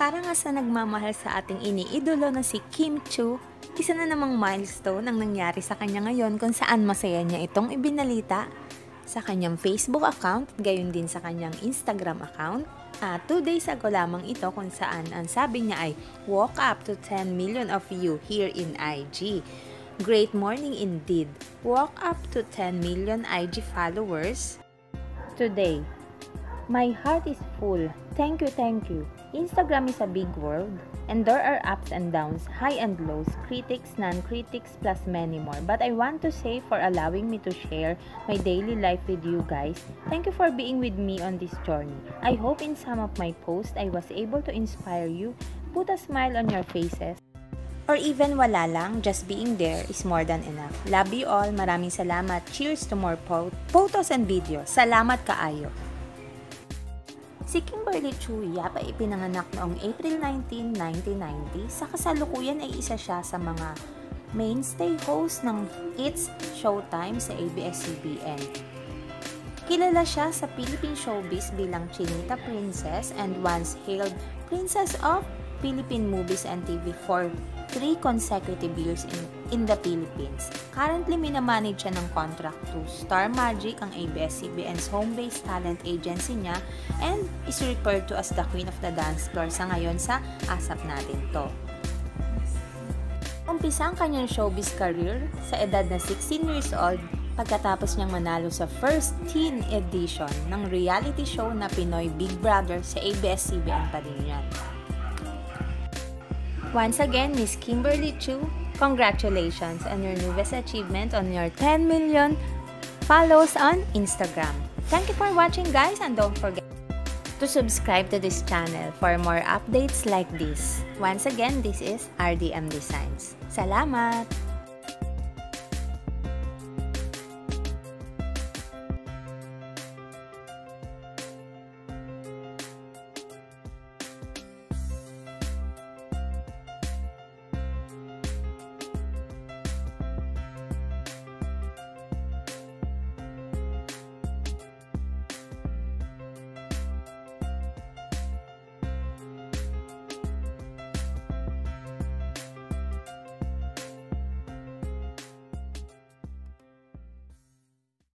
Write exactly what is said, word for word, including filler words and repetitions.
Para nga sa nagmamahal sa ating iniidolo na si Kim Chiu, isa na namang milestone ang nangyari sa kanya ngayon kung saan masaya niya itong ibinalita sa kanyang Facebook account, gayon din sa kanyang Instagram account. At two days ago lamang ito kung saan ang sabi niya ay, "Walk up to ten million of you here in I G. Great morning indeed. Walk up to ten million I G followers today. My heart is full. Thank you, thank you. Instagram is a big world, and there are ups and downs, high and lows, critics, non-critics, plus many more. But I want to say for allowing me to share my daily life with you guys. Thank you for being with me on this journey. I hope in some of my posts I was able to inspire you, put a smile on your faces, or even wala lang, just being there is more than enough. Love you all. Maraming salamat. Cheers to more po photos and videos. Salamat kaayo." Si Kimberly Chuyab ay ipinanganak noong April nineteenth, nineteen ninety. Sa kasalukuyan ay isa siya sa mga mainstay host ng It's Showtime sa A B S C B N. Kilala siya sa Philippine showbiz bilang Chinita Princess and once hailed Princess of Philippine Movies and T V for three consecutive years in, in the Philippines. Currently, minamanage siya ng contract to Star Magic, ang A B S C B N's home-based talent agency niya, and is referred to as the Queen of the Dance Floor sa ngayon sa ASAP natin to. Umpisa ang kanyang showbiz career sa edad na sixteen years old pagkatapos niyang manalo sa first teen edition ng reality show na Pinoy Big Brother sa A B S C B N pa din yan. Once again, Miss Kimberly Chiu, congratulations on your newest achievement on your ten million follows on Instagram. Thank you for watching, guys, and don't forget to subscribe to this channel for more updates like this. Once again, this is R D M Designs. Salamat!